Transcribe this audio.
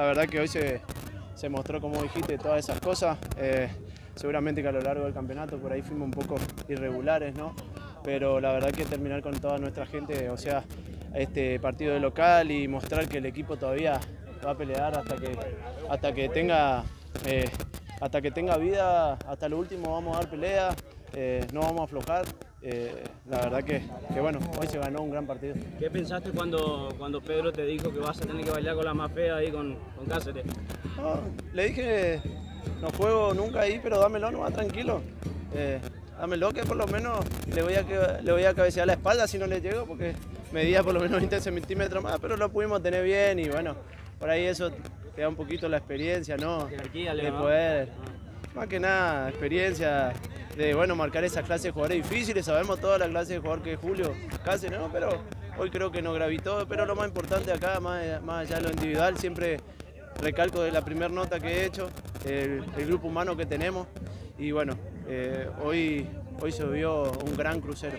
La verdad que hoy se mostró, como dijiste, todas esas cosas. Seguramente que a lo largo del campeonato por ahí fuimos un poco irregulares, ¿no? Pero la verdad que terminar con toda nuestra gente, o sea, este partido de local y mostrar que el equipo todavía va a pelear hasta que tenga vida, hasta lo último vamos a dar pelea, no vamos a aflojar. La verdad que bueno, hoy se ganó un gran partido. ¿Qué pensaste cuando Pedro te dijo que vas a tener que bailar con la más fea ahí con Cáceres? No, le dije, no juego nunca ahí, pero dámelo nomás tranquilo. Dámelo que por lo menos le voy a cabecear la espalda si no le llego, porque medía por lo menos 20 centímetros más, pero lo pudimos tener bien y bueno, por ahí eso te da un poquito la experiencia, ¿no? De poder, más que nada, experiencia de, bueno, marcar esa clase de jugadores difíciles. Sabemos toda la clase de jugador que es Julio, Cáceres, ¿no? Pero hoy creo que nos gravitó, pero lo más importante acá, más allá de lo individual, siempre recalco de la primera nota que he hecho, el grupo humano que tenemos y bueno, hoy se vio un gran crucero.